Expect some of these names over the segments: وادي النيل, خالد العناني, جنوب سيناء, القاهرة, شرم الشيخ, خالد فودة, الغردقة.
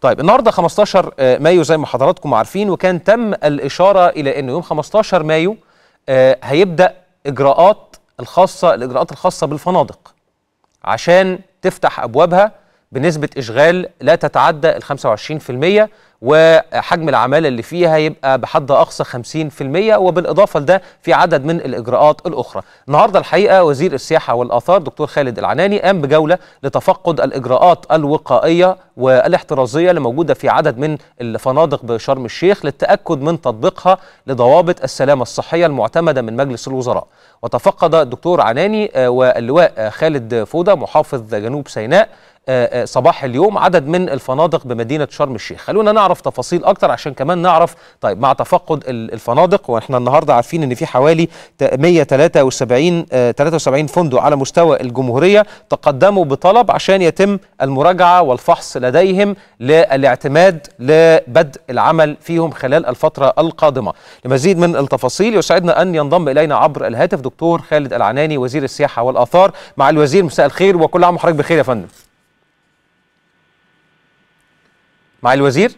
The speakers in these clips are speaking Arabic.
طيب النهارده 15 مايو زي ما حضراتكم عارفين، وكان تم الإشارة إلى أنه يوم 15 مايو هيبدأ الإجراءات الخاصة بالفنادق عشان تفتح أبوابها بنسبة إشغال لا تتعدى ال 25%، وحجم العمالة اللي فيها يبقى بحد أقصى 50%، وبالإضافة لده في عدد من الإجراءات الأخرى. النهاردة الحقيقة وزير السياحة والآثار دكتور خالد العناني قام بجولة لتفقد الإجراءات الوقائية والاحترازية اللي موجودة في عدد من الفنادق بشرم الشيخ للتأكد من تطبيقها لضوابط السلامة الصحية المعتمدة من مجلس الوزراء. وتفقد الدكتور عناني واللواء خالد فودة محافظ جنوب سيناء صباح اليوم عدد من الفنادق بمدينة شرم الشيخ. خلونا نعرف تفاصيل أكتر عشان كمان نعرف طيب مع تفقد الفنادق، وإحنا النهاردة عارفين إن في حوالي 173 فندق على مستوى الجمهورية تقدموا بطلب عشان يتم المراجعة والفحص لديهم للاعتماد لبدء العمل فيهم خلال الفترة القادمة. لمزيد من التفاصيل يسعدنا أن ينضم إلينا عبر الهاتف دكتور خالد العناني وزير السياحة والآثار. مع الوزير، مساء الخير وكل عام وحضرتك بخير يا فندم. مع الوزير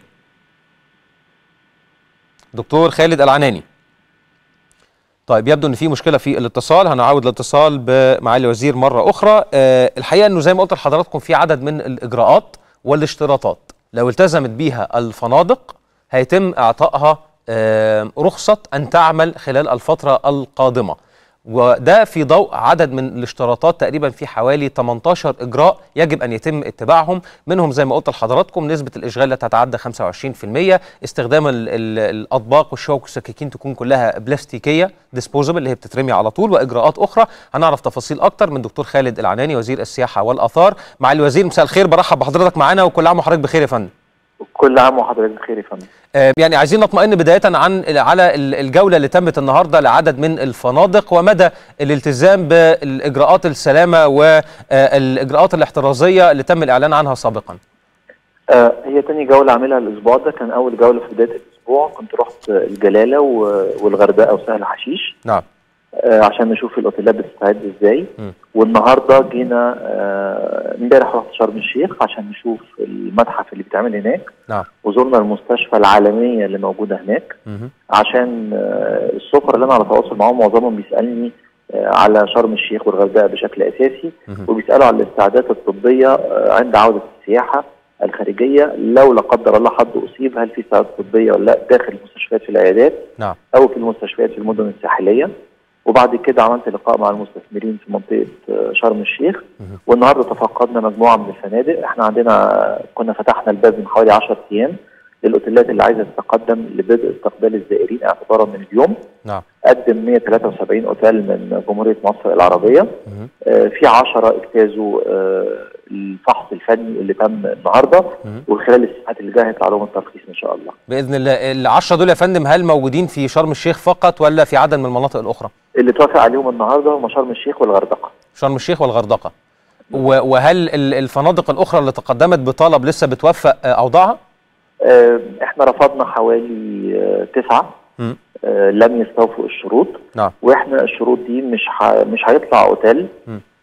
دكتور خالد العناني. طيب يبدو ان في مشكله في الاتصال، هنعاود الاتصال بمعالي الوزير مره اخرى. الحقيقه انه زي ما قلت لحضراتكم في عدد من الاجراءات والاشتراطات لو التزمت بيها الفنادق هيتم اعطائها رخصه ان تعمل خلال الفتره القادمه، وده في ضوء عدد من الاشتراطات تقريبا في حوالي 18 إجراء يجب أن يتم اتباعهم. منهم زي ما قلت لحضراتكم نسبة الإشغال لا تتعدى 25%، استخدام الأطباق والشوك والسكاكين تكون كلها بلاستيكية ديسبوزبل اللي هي بتترمي على طول، وإجراءات أخرى. هنعرف تفاصيل أكتر من دكتور خالد العناني وزير السياحة والآثار. مع الوزير، مساء الخير، برحب بحضرتك معانا وكل عام وحضرتك بخير يا فندم. كل عام وحضرتك بخير يا فندم. يعني عايزين نطمئن بداية على الجولة اللي تمت النهاردة لعدد من الفنادق ومدى الالتزام بالإجراءات السلامة والإجراءات الاحترازية اللي تم الإعلان عنها سابقا. هي تاني جولة عاملها الأسبوع ده، كان أول جولة في بداية الأسبوع كنت رحت الجلالة والغردقة وسهل حشيش. نعم. عشان نشوف الأوتيلات بتستعد إزاي. والنهاردة جينا امبارح رحت شرم الشيخ عشان نشوف المتحف اللي بيتعمل هناك. نعم. وزرنا المستشفى العالمية اللي موجودة هناك. عشان السفر اللي أنا على تواصل معاهم معظمهم بيسألني على شرم الشيخ والغردقة بشكل أساسي، وبيسألوا على الاستعدادات الطبية عند عودة السياحة الخارجية. لو لا قدر الله حد أصيب هل في استعدادات طبية ولا لا داخل المستشفيات في العيادات؟ نعم. أو في المستشفيات في المدن الساحلية. وبعد كده عملت لقاء مع المستثمرين في منطقه شرم الشيخ، والنهارده تفقدنا مجموعه من الفنادق. احنا كنا فتحنا الباب من حوالي 10 ايام للاوتيلات اللي عايزه تتقدم لبدء استقبال الزائرين اعتبارا من اليوم. نعم. قدم 173 اوتيل من جمهوريه مصر العربيه. في 10 اجتازوا الفحص الفني اللي تم النهارده، وخلال الساعات اللي جايه هيطلع لهم الترخيص ان شاء الله. باذن الله. ال10 دول يا فندم هل موجودين في شرم الشيخ فقط ولا في عدد من المناطق الاخرى؟ اللي اتوافق عليهم النهارده هم شرم الشيخ والغردقه. شرم الشيخ والغردقه. وهل الفنادق الاخرى اللي تقدمت بطلب لسه بتوفق اوضاعها؟ احنا رفضنا حوالي 9 لم يستوفوا الشروط. نعم. واحنا الشروط دي مش هيطلع اوتيل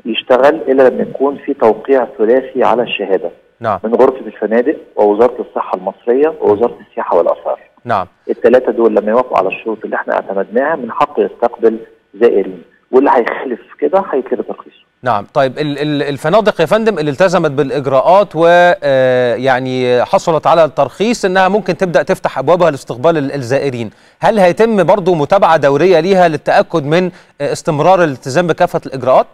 يشتغل الا لما يكون في توقيع ثلاثي على الشهاده. نعم. من غرفه الفنادق ووزاره الصحه المصريه ووزاره السياحه والاثار. نعم. الثلاثه دول لما يوافقوا على الشروط اللي احنا اعتمدناها من حقه يستقبل زائرين، واللي هيخلف كده هيتلغي ترخيصه. نعم. طيب الفنادق يا فندم اللي التزمت بالإجراءات ويعني حصلت على الترخيص إنها ممكن تبدأ تفتح أبوابها لاستقبال الزائرين، هل هيتم برضو متابعة دورية ليها للتأكد من استمرار الالتزام بكافة الإجراءات؟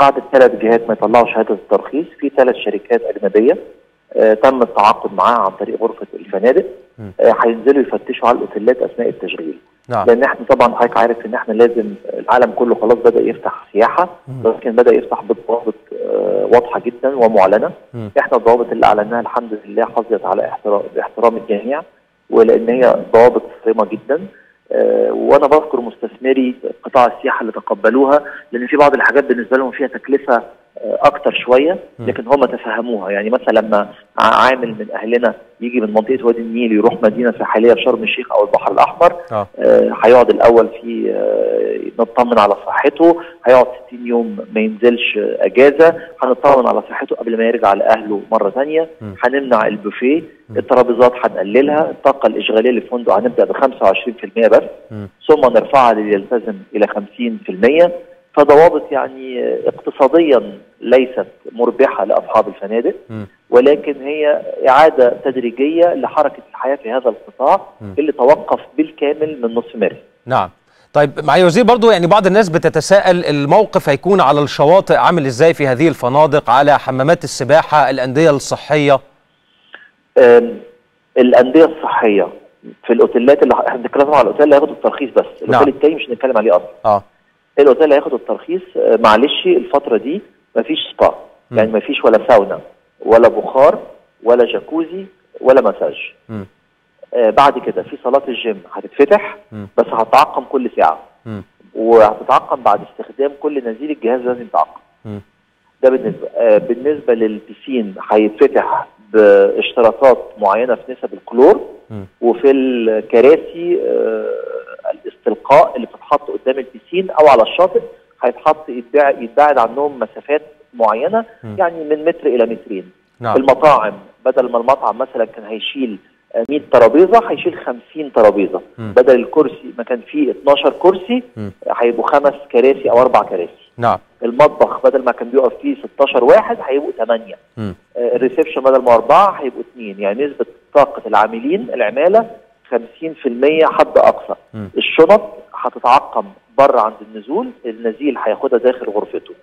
بعد الثلاث جهات ما يطلعوا شهادة الترخيص في 3 شركات أجنبية تم التعاقد معاها عن طريق غرفة الفنادق هينزلوا يفتشوا على الأوتيلات أثناء التشغيل. نعم. لان احنا طبعا حضرتك عارف ان احنا لازم العالم كله خلاص بدا يفتح سياحه، لكن بدا يفتح بضوابط واضحه جدا ومعلنه. احنا الضوابط اللي اعلناها الحمد لله حظيت على باحترام الجميع، ولان هي ضوابط صارمه جدا. وانا بذكر مستثمري قطاع السياحه اللي تقبلوها، لان في بعض الحاجات بالنسبه لهم فيها تكلفه اكتر شويه، لكن هم تفهموها. يعني مثلا لما عامل من اهلنا يجي من منطقه وادي النيل يروح مدينه ساحليه في شرم الشيخ او البحر الاحمر، هيقعد الاول في نطمن على صحته، هيقعد 60 يوم ما ينزلش اجازه، هنطمن على صحته قبل ما يرجع لاهله مره ثانيه، هنمنع البوفيه، الترابيزات هنقللها، الطاقه الاشغاليه للفندق هنبدا ب 25% بس، ثم نرفعها ليلتزم الى 50%. فضوابط يعني اقتصاديا ليست مربحه لاصحاب الفنادق، ولكن هي اعاده تدريجيه لحركه الحياه في هذا القطاع اللي توقف بالكامل من نصف مارس. نعم. طيب معالي الوزير، برضو يعني بعض الناس بتتساءل الموقف هيكون على الشواطئ عامل ازاي في هذه الفنادق، على حمامات السباحه، الانديه الصحيه. الانديه الصحيه في الاوتيلات اللي هنتكلم على الاوتيل اللي هياخدوا الترخيص بس، الاوتيل التاني مش هنتكلم عليه اصلا. الاوتيل هياخد الترخيص، معلش الفتره دي مفيش سبا، يعني مفيش ولا ساونا ولا بخار ولا جاكوزي ولا مساج. بعد كده في صالات الجيم هتتفتح بس هتتعقم كل ساعه، وهتتعقم بعد استخدام كل نزيل، الجهاز لازم يتعقم. ده بالنسبه للبسين هيتفتح باشتراطات معينه في نسب الكلور، وفي الكراسي الاستلقاء اللي بتتحط قدام البسين او على الشاطئ هيتحط يتباعد عنهم مسافات معينه، يعني من متر الى مترين. نعم. المطاعم بدل ما المطعم مثلا كان هيشيل 100 ترابيزه هيشيل 50 ترابيزه، بدل الكرسي ما كان فيه 12 كرسي هيبقوا 5 كراسي او 4 كراسي. نعم. المطبخ بدل ما كان بيقف فيه 16 واحد هيبقوا 8. الريسبشن بدل ما 4 هيبقوا 2، يعني نسبه طاقه العاملين العماله 50% حد اقصى. الشنط هتتعقم بره عند النزول، النزيل هياخدها داخل غرفته،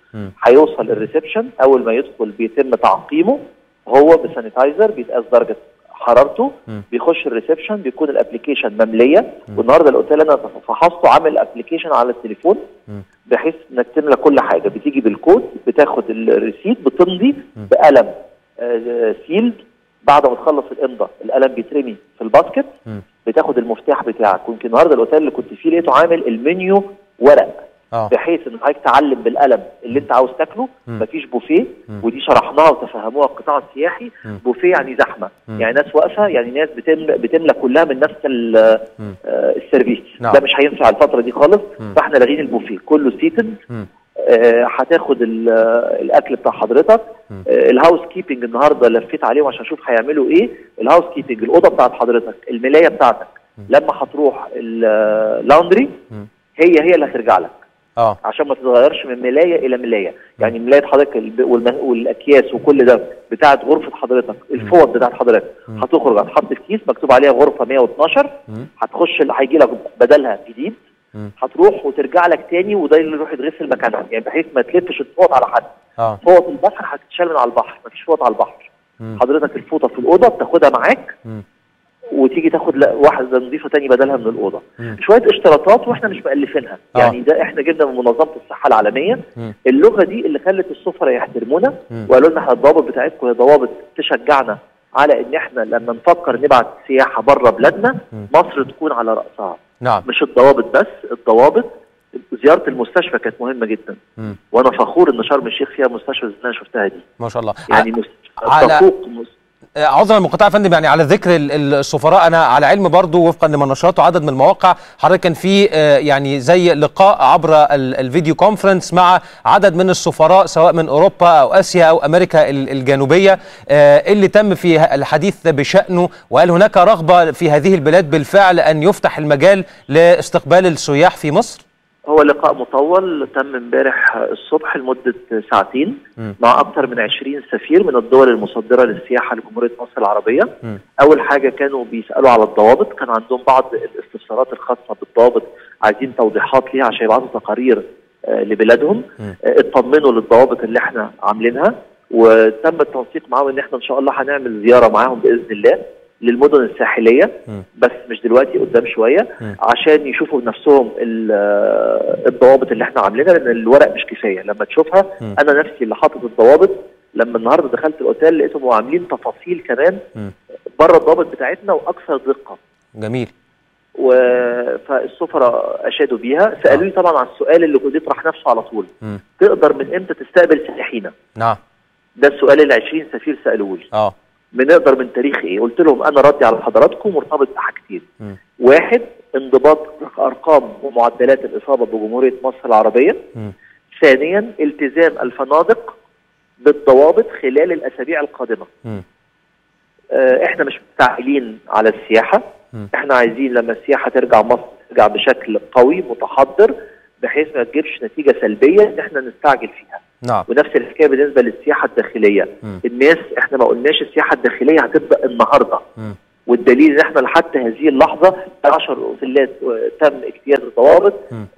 هيوصل الريسبشن اول ما يدخل بيتم تعقيمه هو بسانيتايزر، بيتقاس درجه حرارته، بيخش الريسبشن، بيكون الابلكيشن ممليه. والنهارده الاوتيل انا فحصته عامل ابلكيشن على التليفون بحيث انك تملى كل حاجه، بتيجي بالكود، بتاخد الريسيت، بتمضي بقلم سيلد، بعد ما تخلص الامضه القلم بيترمي في الباسكت، بتاخد المفتاح بتاعك. يمكن النهارده الاوتيل اللي كنت فيه لقيته عامل المنيو ورق، بحيث ان حضرتك تعلم بالقلم اللي انت عاوز تاكله. مفيش بوفيه، ودي شرحناها وتفهموها القطاع السياحي. بوفيه يعني زحمه، يعني ناس واقفه، يعني ناس بتملى كلها من نفس السيرفيس. ده مش هينفع الفتره دي خالص، فاحنا لاغين البوفيه كله سيتد. هتاخد الاكل بتاع حضرتك. الهاوس كيبنج النهارده لفيت عليهم عشان اشوف هيعملوا ايه. الهاوس كيبنج الاوضه بتاعت حضرتك، الملايه بتاعتك، لما هتروح اللاوندري هي اللي هترجع لك، عشان ما تتغيرش من ملايه الى ملايه. يعني ملايه حضرتك والاكياس وكل ده بتاعت غرفه حضرتك، الفوط بتاعت حضرتك هتخرج هتحط الكيس مكتوب عليها غرفه 112، هتخش هيجي لك بدلها جديد، هتروح وترجع لك تاني، وده اللي يروح يتغسل مكانها، يعني بحيث ما تلفش الفوط على حد. فوط البحر هتتشال من على البحر، مفيش فوط على البحر. حضرتك الفوطه في الاوضه بتاخدها معاك، وتيجي تاخد واحده نظيفه تاني بدلها من الاوضه. شويه اشتراطات واحنا مش مألفينها، يعني ده احنا جبنا من منظمه الصحه العالميه اللغه دي اللي خلت السفراء يحترمونا، وقالوا لنا احنا الضوابط بتاعتكم هي ضوابط تشجعنا على ان احنا لما نفكر نبعت سياحه بره بلادنا مصر تكون على راسها. نعم. مش الضوابط بس، الضوابط زياره المستشفى كانت مهمه جدا، وانا فخور ان شرم الشيخ فيها مستشفى زي اللي انا شفتها دي، ما شاء الله. يعني عذرا المقاطعه يا فندم، يعني على ذكر السفراء، انا على علم برضو وفقا لما نشرته عدد من المواقع حضرتك كان في يعني زي لقاء عبر الفيديو كونفرنس مع عدد من السفراء سواء من اوروبا او اسيا او امريكا الجنوبيه، اللي تم في الحديث بشانه، وهل هناك رغبه في هذه البلاد بالفعل ان يفتح المجال لاستقبال السياح في مصر؟ هو لقاء مطول تم امبارح الصبح لمدة 2 ساعات مع أكثر من 20 سفير من الدول المصدرة للسياحة لجمهورية مصر العربية. أول حاجة كانوا بيسألوا على الضوابط، كان عندهم بعض الاستفسارات الخاصة بالضوابط عايزين توضيحات ليها عشان يبعثوا تقارير لبلادهم. اطمنوا للضوابط اللي احنا عاملينها، وتم التنسيق معاهم ان احنا ان شاء الله هنعمل زيارة معاهم بإذن الله للمدن الساحليه، بس مش دلوقتي، قدام شويه، عشان يشوفوا بنفسهم الضوابط اللي احنا عاملينها، لان الورق مش كفايه. لما تشوفها انا نفسي اللي حاطط الضوابط، لما النهارده دخلت الاوتيل لقيتهم عاملين تفاصيل كمان بره الضوابط بتاعتنا واكثر دقه. جميل. فالسفراء اشادوا بيها، سالوني طبعا على السؤال اللي كنت يطرح نفسه على طول، تقدر من امتى تستقبل سائحينا؟ نعم. ده السؤال اللي 20 سفير سالوه لي. بنقدر من تاريخ ايه؟ قلت لهم انا ردي على حضراتكم مرتبط بحاجتين، واحد انضباط ارقام ومعدلات الاصابه بجمهوريه مصر العربيه، ثانيا التزام الفنادق بالضوابط خلال الاسابيع القادمه. احنا مش متعقلين على السياحه، احنا عايزين لما السياحه ترجع مصر ترجع بشكل قوي متحضر بحيث ما تجيبش نتيجه سلبيه ان احنا نستعجل فيها. نعم. ونفس الحكايه بالنسبه للسياحه الداخليه، الناس احنا ما قلناش السياحه الداخليه هتبدا النهارده، والدليل ان احنا لحد هذه اللحظه 10 اوتيلات تم اجتياز الضوابط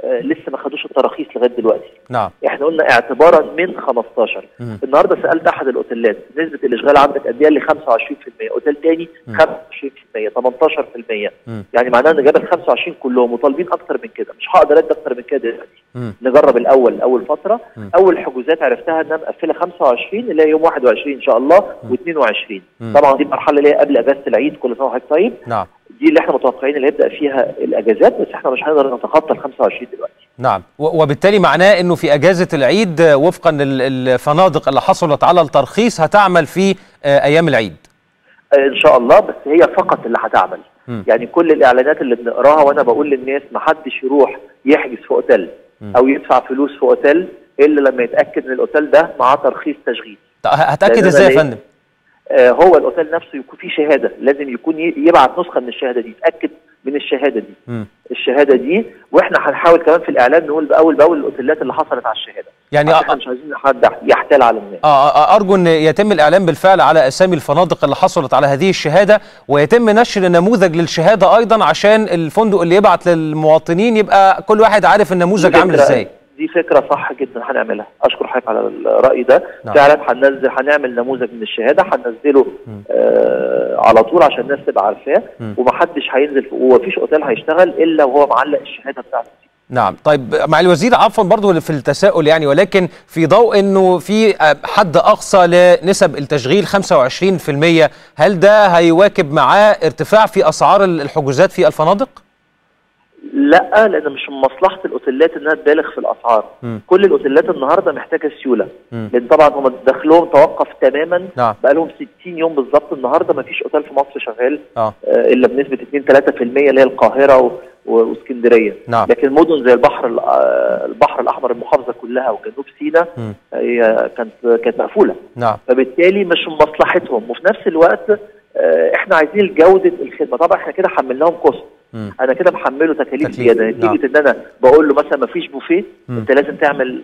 لسه ما خدوش التراخيص لغايه دلوقتي. نعم. احنا قلنا اعتبارا من 15. النهارده سالت احد الاوتيلات نسبه الاشغال عندك قد ايه؟ قال لي 25%، اوتيل تاني 25%، 18%. يعني معناه ان جاب ال 25 كلهم وطالبين اكتر من كده، مش هقدر ادي اكتر من كده دلوقتي. نجرب الاول اول فتره، اول حجوزات عرفتها انها مقفله 25 اللي هي يوم 21 ان شاء الله و22. طبعا دي المرحله اللي هي قبل اجازه العيد كل سنه وحضرتك طيب. نعم. دي اللي احنا متوقعين اللي هيبدا فيها الاجازات، بس احنا مش هنقدر نتخطى ال 25 دلوقتي. نعم، وبالتالي معناه انه في اجازه العيد وفقا للفنادق اللي حصلت على الترخيص هتعمل في ايام العيد. ان شاء الله، بس هي فقط اللي هتعمل. يعني كل الاعلانات اللي بنقراها وانا بقول للناس ما حدش يروح يحجز في اوتيل او يدفع فلوس في اوتيل الا لما يتاكد ان الاوتيل ده معاه ترخيص تشغيل. هتاكد ازاي يا فندم؟ هو الاوتيل نفسه يكون فيه شهاده، لازم يكون يبعت نسخه من الشهاده دي، يتاكد من الشهاده دي. الشهاده دي، واحنا هنحاول كمان في الاعلان نقول باول باول الاوتيلات اللي حصلت على الشهاده، يعني احنا مش عايزين حد يحتال على الناس. ارجو ان يتم الاعلان بالفعل على اسامي الفنادق اللي حصلت على هذه الشهاده، ويتم نشر نموذج للشهاده ايضا عشان الفندق اللي يبعت للمواطنين يبقى كل واحد عارف النموذج عامل ازاي. دي فكرة صح جدا هنعملها، أشكر حضرتك على الرأي ده. نعم. فعلا هنعمل نموذج من الشهادة هننزله على طول عشان الناس تبقى عارفاه، ومحدش هينزل ومفيش أوتيل هيشتغل إلا وهو معلق الشهادة بتاعته. نعم. طيب مع الوزير عفوا برضه في التساؤل يعني، ولكن في ضوء انه في حد اقصى لنسب التشغيل 25%، هل ده هيواكب معاه ارتفاع في أسعار الحجوزات في الفنادق؟ لا، لان مش من مصلحه الاوتيلات انها تبالغ في الاسعار. كل الاوتيلات النهارده محتاجه سيوله، لان طبعا هم دخلهم توقف تماما. نعم. بقى لهم 60 يوم بالظبط النهارده ما فيش اوتيل في مصر شغال الا بنسبه 2-3% اللي هي القاهره واسكندريه. نعم. لكن مدن زي البحر الاحمر المحافظه كلها وجنوب سيناء هي كانت مقفوله. نعم. فبالتالي مش من مصلحتهم، وفي نفس الوقت احنا عايزين جوده الخدمه. طبعا احنا كده حملناهم كوست، انا كده محمله تكاليف زياده نتيجه ان انا بقول له مثلا ما فيش بوفيه، انت لازم تعمل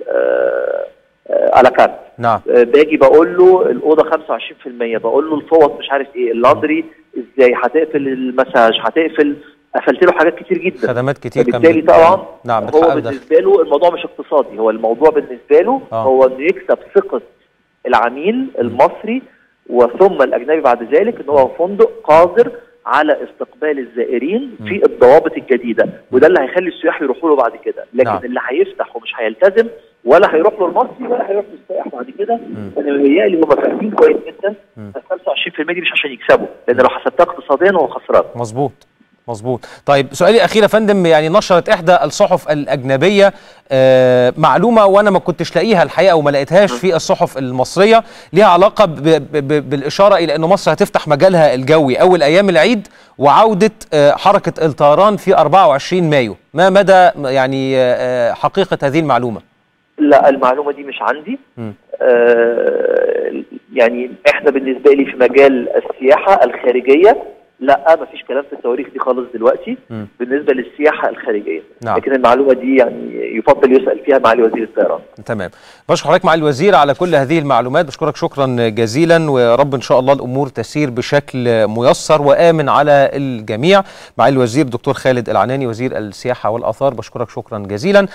على كارت. نعم. باجي بقول له الاوضه 25%، بقول له الفوط مش عارف ايه، اللاندري ازاي هتقفل، المساج هتقفل، قفلت له حاجات كتير جدا، خدمات كتير. فبالتالي طبعا نعم هو بالنسبه له الموضوع مش اقتصادي، هو الموضوع بالنسبه له هو انه يكسب ثقه العميل المصري وثم الاجنبي بعد ذلك ان هو فندق قادر على استقبال الزائرين في الضوابط الجديده، وده اللي هيخلي السياح يروحوا له بعد كده. لكن اللي هيفتح ومش هيلتزم ولا هيروح له المصري ولا هيروح له السائح بعد كده. انا متهيألي هم فاهمين كويس جدا ان 25% دي مش عشان يكسبوا، لان لو حسبتها اقتصاديا هو خسران. مظبوط مظبوط. طيب سؤالي الأخير يا فندم، يعني نشرت إحدى الصحف الأجنبية معلومة وأنا ما كنتش لاقيها الحقيقة وما لقيتهاش في الصحف المصرية، ليها علاقة بالإشارة إلى أنه مصر هتفتح مجالها الجوي أول أيام العيد وعودة حركة الطيران في 24 مايو. ما مدى يعني حقيقة هذه المعلومة؟ لا، المعلومة دي مش عندي. يعني إحنا بالنسبة لي في مجال السياحة الخارجية لا، ما فيش كلام في التواريخ دي خالص دلوقتي بالنسبه للسياحه الخارجيه. نعم. لكن المعلومه دي يعني يفضل يسال فيها معالي وزير الطيران. تمام. بشكر حضرتك معالي الوزير على كل هذه المعلومات، بشكرك شكرا جزيلا، ورب ان شاء الله الامور تسير بشكل ميسر وامن على الجميع. معالي الوزير الدكتور خالد العناني وزير السياحه والاثار، بشكرك شكرا جزيلا.